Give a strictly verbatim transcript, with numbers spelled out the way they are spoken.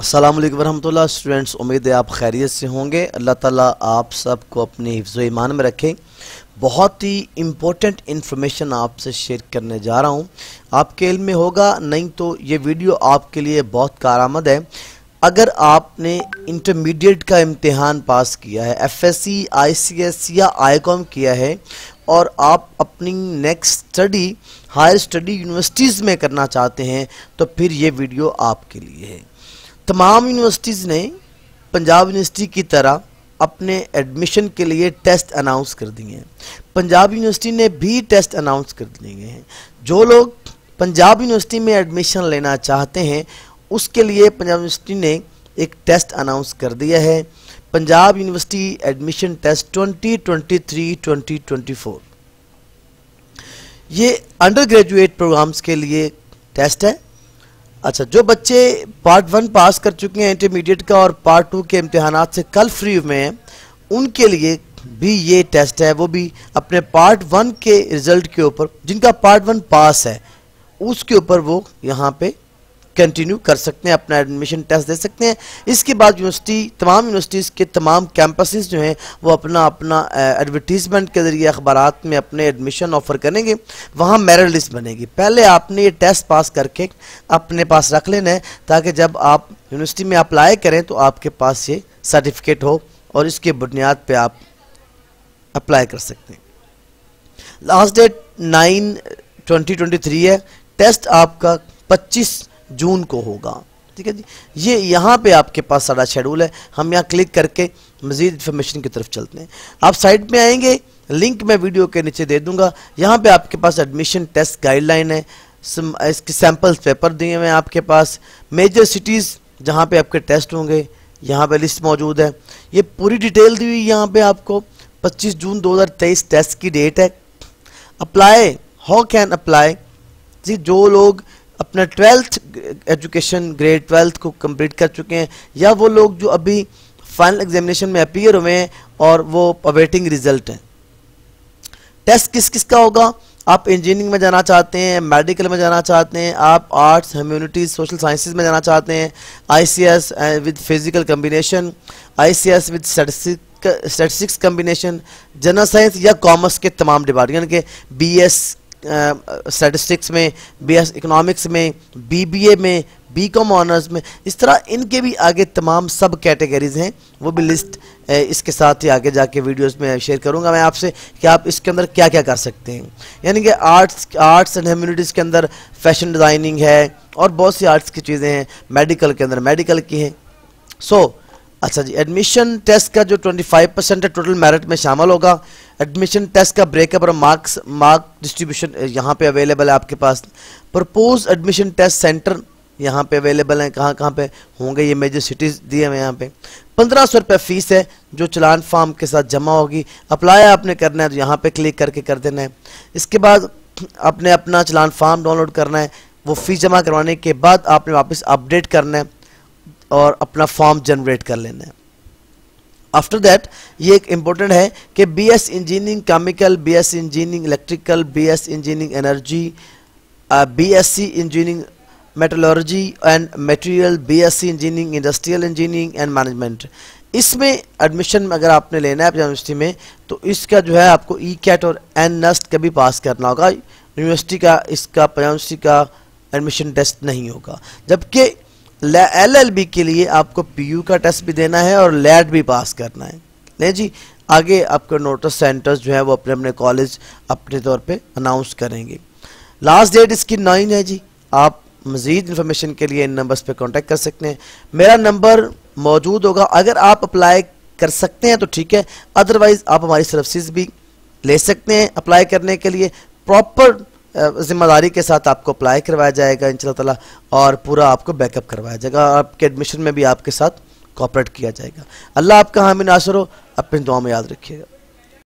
अस्सलाम वालेकुम रहमतुल्लाह। स्टूडेंट्स, उम्मीद है आप खैरियत से होंगे। अल्लाह ताला आप सबको अपने हिफ्ज़ ईमान में रखें। बहुत ही इम्पोर्टेंट इन्फॉर्मेशन आपसे शेयर करने जा रहा हूँ, आपके इल्म में होगा नहीं तो ये वीडियो आपके लिए बहुत कारआमद है। अगर आपने इंटरमीडिएट का इम्तिहान पास किया है, F S C, I C S या आई कॉम किया है और आप अपनी next study higher study universities में करना चाहते हैं तो फिर ये वीडियो आपके लिए है। तमाम यूनिवर्सिटीज़ ने पंजाब यूनिवर्सिटी की तरह अपने एडमिशन के लिए टेस्ट अनाउंस कर दिए हैं। पंजाब यूनिवर्सिटी ने भी टेस्ट अनाउंस कर दिए हैं। जो लोग पंजाब यूनिवर्सिटी में एडमिशन लेना चाहते हैं उसके लिए पंजाब यूनिवर्सिटी ने एक टेस्ट अनाउंस कर दिया है, Punjab university admission test twenty twenty three twenty twenty four. ये अंडर ग्रेजुएट प्रोग्राम्स के लिए टेस्ट है। अच्छा, जो बच्चे पार्ट वन पास कर चुके हैं इंटरमीडिएट का और पार्ट टू के इम्तिहानात से कल फ्री हुए हैं, उनके लिए भी ये टेस्ट है। वो भी अपने पार्ट वन के रिज़ल्ट के ऊपर, जिनका पार्ट वन पास है उसके ऊपर वो यहाँ पे कंटिन्यू कर सकते हैं, अपना एडमिशन टेस्ट दे सकते हैं। इसके बाद यूनिवर्सिटी, तमाम यूनिवर्सिटीज़ के तमाम कैंपसेस जो हैं वो अपना अपना एडवर्टीज़मेंट के ज़रिए अखबारात में अपने एडमिशन ऑफ़र करेंगे, वहाँ मेरिट लिस्ट बनेगी। पहले आपने ये टेस्ट पास करके अपने पास रख लेना है ताकि जब आप यूनिवर्सिटी में अप्लाई करें तो आपके पास ये सर्टिफिकेट हो और इसके बुनियाद पर आप अप्लाई कर सकते हैं। Last date nine twenty twenty three है। टेस्ट आपका पच्चीस जून को होगा, ठीक है जी। ये यहाँ पे आपके पास सारा शेड्यूल है। हम यहाँ क्लिक करके मज़ीद इन्फॉर्मेशन की तरफ चलते हैं। आप साइट में आएंगे, लिंक मैं वीडियो के नीचे दे दूँगा। यहाँ पे आपके पास एडमिशन टेस्ट गाइडलाइन है, इसके सैम्पल्स पेपर दिए हुए हैं आपके पास, मेजर सिटीज़ जहाँ पे आपके टेस्ट होंगे यहाँ पे लिस्ट मौजूद है, ये पूरी डिटेल दी हुई यहाँ पर आपको। पच्चीस जून दो हज़ार तेईस टेस्ट की डेट है। अप्लाई, हाउ कैन अप्लाई जी, जो लोग अपना ट्वेल्थ एजुकेशन ग्रेड ट्वेल्थ को कंप्लीट कर चुके हैं या वो लोग जो अभी फाइनल एग्जामिनेशन में अपीयर हुए हैं और वो अवेटिंग रिजल्ट हैं। टेस्ट किस किस का होगा? आप इंजीनियरिंग में जाना चाहते हैं, मेडिकल में जाना चाहते हैं, आप आर्ट्स ह्यूमैनिटीज़ सोशल साइंसेज में जाना चाहते हैं, I C S with physical combination, I C S with statistics combination, general science या कॉमर्स के तमाम डिपार्टमेंट के, बी एस स्टैटिस्टिक्स में, बी एस इकोनॉमिक्स में, बी बी ए में, बी कॉम ऑनर्स में, इस तरह इनके भी आगे तमाम सब कैटेगरीज हैं। वो भी लिस्ट इसके साथ ही आगे जाके वीडियोस में शेयर करूंगा मैं आपसे कि आप इसके अंदर क्या क्या कर सकते हैं। यानी कि आर्ट्स आर्ट्स एंड ह्यूमैनिटीज़ के अंदर फैशन डिज़ाइनिंग है और बहुत सी आर्ट्स की चीज़ें हैं, मेडिकल के अंदर मेडिकल की हैं। सो so, अच्छा जी, एडमिशन टेस्ट का जो पच्चीस परसेंट है टोटल मेरिट में शामिल होगा। एडमिशन टेस्ट का ब्रेकअप और मार्क्स मार्क डिस्ट्रीब्यूशन यहाँ पे अवेलेबल है आपके पास। प्रपोज एडमिशन टेस्ट सेंटर यहाँ पे अवेलेबल हैं, कहाँ कहाँ पे होंगे ये मेजर सिटीज़ दिए हुए हैं यहाँ पे। पंद्रह सौ रुपये फ़ीस है जो चलान फार्म के साथ जमा होगी। अप्लाई आपने करना है तो यहाँ पर क्लिक करके कर देना है। इसके बाद आपने अपना चलान फार्म डाउनलोड करना है, वो फ़ीस जमा करवाने के बाद आपने वापस अपडेट करना है और अपना फॉर्म जनरेट कर लेना है। आफ्टर दैट ये एक इम्पोर्टेंट है कि BS engineering chemical, BS engineering electrical, BS engineering energy, BSc engineering metallurgy and material, BSc engineering industrial engineering and management, इसमें एडमिशन अगर आपने लेना है यूनिवर्सिटी में तो इसका जो है आपको ई कैट और एन यू एस टी का भी पास करना होगा। यूनिवर्सिटी का इसका यूनिवर्सिटी का एडमिशन टेस्ट नहीं होगा, जबकि एल एल बी के लिए आपको पी यू का टेस्ट भी देना है और लैट भी पास करना है। नहीं जी, आगे आपके नोटिस सेंटर्स जो है वो अपने अपने कॉलेज अपने तौर पे अनाउंस करेंगे। लास्ट डेट इसकी नाइन है जी। आप मज़ीद इन्फॉर्मेशन के लिए इन नंबर्स पे कांटेक्ट कर सकते हैं। मेरा नंबर मौजूद होगा, अगर आप अप्लाई कर सकते हैं तो ठीक है, अदरवाइज़ आप हमारी सर्विसेज भी ले सकते हैं। अप्लाई करने के लिए प्रॉपर ज़िम्मेदारी के साथ आपको अप्लाई करवाया जाएगा इंशाअल्लाह ताला और पूरा आपको बैकअप करवाया जाएगा। आपके एडमिशन में भी आपके साथ कॉपरेट किया जाएगा। अल्लाह आपका हामी नासर हो, अपने दुआ में याद रखिएगा।